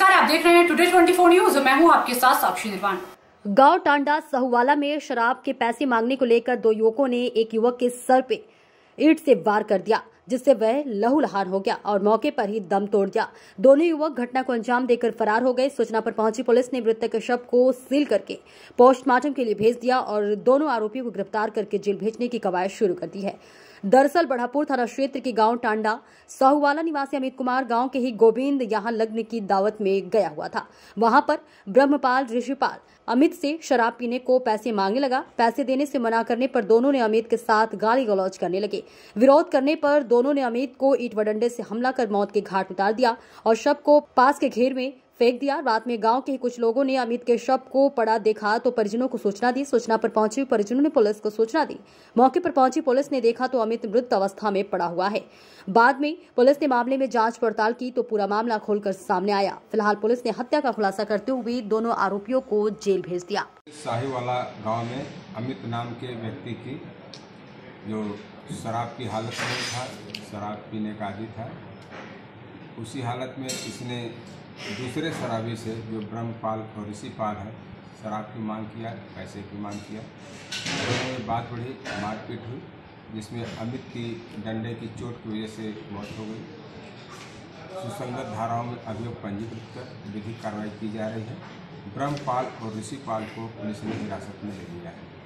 नमस्कार, आप देख रहे हैं टुडे24 न्यूज। मैं हूं आपके साथ साक्षी निर्वाण। गांव टांडा सहुवाला में शराब के पैसे मांगने को लेकर दो युवकों ने एक युवक के सर पे ईंट से वार कर दिया, जिससे वह लहूलुहान हो गया और मौके पर ही दम तोड़ दिया। दोनों युवक घटना को अंजाम देकर फरार हो गए। सूचना पर पहुंची पुलिस ने मृतक के शव को सील करके पोस्टमार्टम के लिए भेज दिया और दोनों आरोपियों को गिरफ्तार करके जेल भेजने की कवायद शुरू कर दी है। दरअसल बढ़ापुर थाना क्षेत्र के गांव टांडा साहुवाला निवासी अमित कुमार गांव के ही गोविंद यहां लग्न की दावत में गया हुआ था। वहां पर ब्रह्मपाल ऋषिपाल अमित से शराब पीने को पैसे मांगने लगा। पैसे देने से मना करने पर दोनों ने अमित के साथ गाली गलौज करने लगे। विरोध करने पर दोनों ने अमित को ईंट व डंडे से हमला कर मौत के घाट उतार दिया और शव को पास के घेर में फेंक दिया। रात में गांव के कुछ लोगों ने अमित के शव को पड़ा देखा तो परिजनों को सूचना दी। सूचना पर पहुंचे परिजनों ने पुलिस को सूचना दी। मौके पर पहुंची पुलिस ने देखा तो अमित मृत अवस्था में पड़ा हुआ है। बाद में पुलिस ने मामले में जांच पड़ताल की तो पूरा मामला खोलकर सामने आया। फिलहाल पुलिस ने हत्या का खुलासा करते हुए दोनों आरोपियों को जेल भेज दिया। साहुवाला गाँव में अमित नाम के व्यक्ति की जो शराब की हालत में था, शराब पीने का आदी था, उसी हालत में इसने दूसरे शराबी से जो ब्रह्मपाल और ऋषिपाल है शराब की मांग किया, पैसे की मांग किया। दोनों में बात बढ़ी, मारपीट हुई, जिसमें अमित की डंडे की चोट की वजह से मौत हो गई। सुसंगत धाराओं में अभियोग पंजीकृत कर विधिक कार्रवाई की जा रही है। ब्रह्मपाल और ऋषिपाल को पुलिस ने हिरासत में ले लिया है।